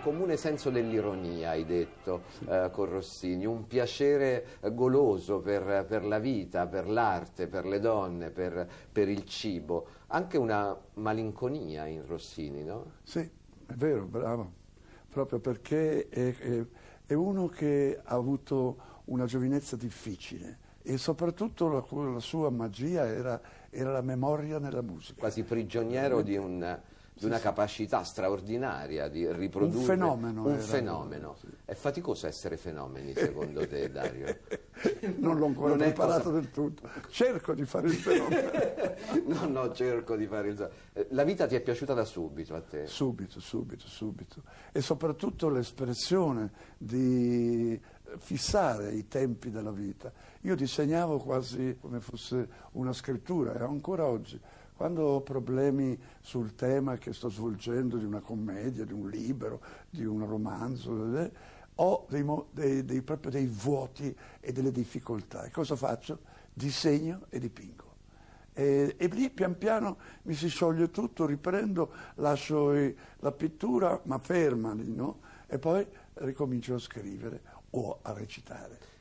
comune senso dell'ironia, hai detto, con Rossini, un piacere goloso per la vita, per l'arte, per le donne, per il cibo, anche una malinconia in Rossini, no? Sì, è vero, bravo, proprio perché è uno che ha avuto una giovinezza difficile e soprattutto la sua magia era la memoria nella musica. Quasi prigioniero di una capacità straordinaria di riprodurre un fenomeno. Sì. È faticoso essere fenomeni, secondo te, Dario? Non l'ho ancora preparato del tutto. Cerco di fare il fenomeno. No, cerco di fare il fenomeno. La vita ti è piaciuta da subito a te? Subito. E soprattutto l'espressione di fissare i tempi della vita. Io disegnavo quasi come fosse una scrittura, e ancora oggi, quando ho problemi sul tema che sto svolgendo, di una commedia, di un libro, di un romanzo, ho proprio dei vuoti e delle difficoltà. E cosa faccio? Disegno e dipingo. E lì pian piano mi si scioglie tutto, riprendo, lascio la pittura, ma ferma lì, no? E poi ricomincio a scrivere o a recitare.